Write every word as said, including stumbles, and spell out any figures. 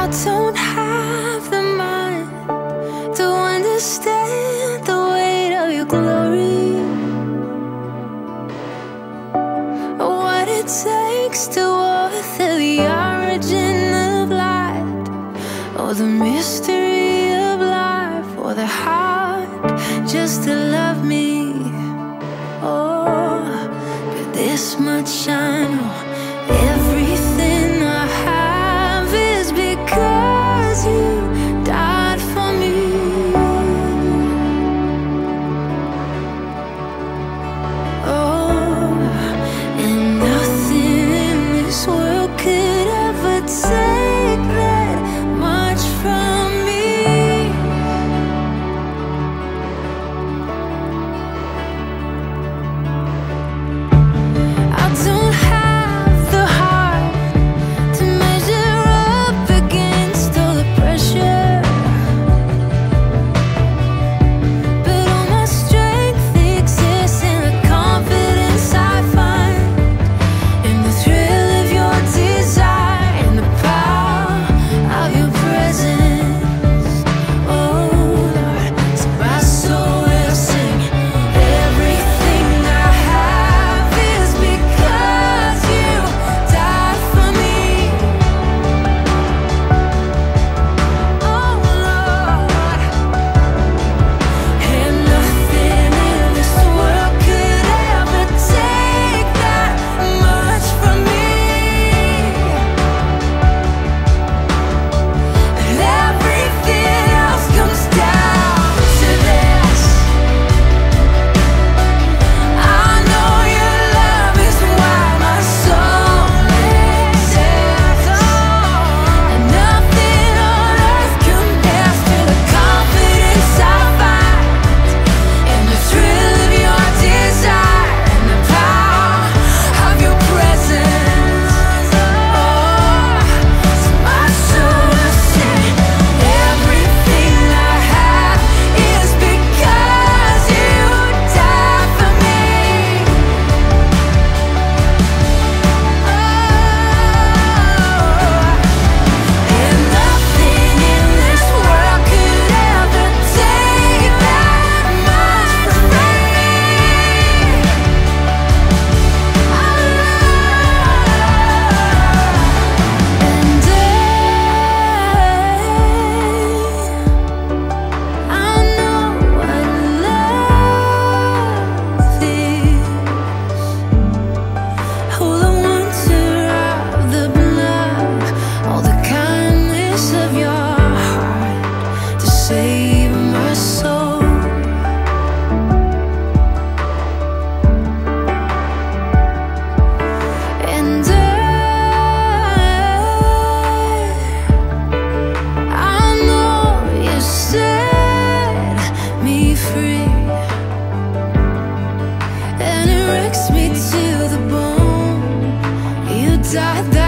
I don't have the mind to understand the weight of your glory, what it takes to walk through the origin of light, or the mystery of life, or the heart just to love me. Oh, but this much I know, everything I have is because you died for me. Oh, and nothing in this world could ever take that much from me. I don't have I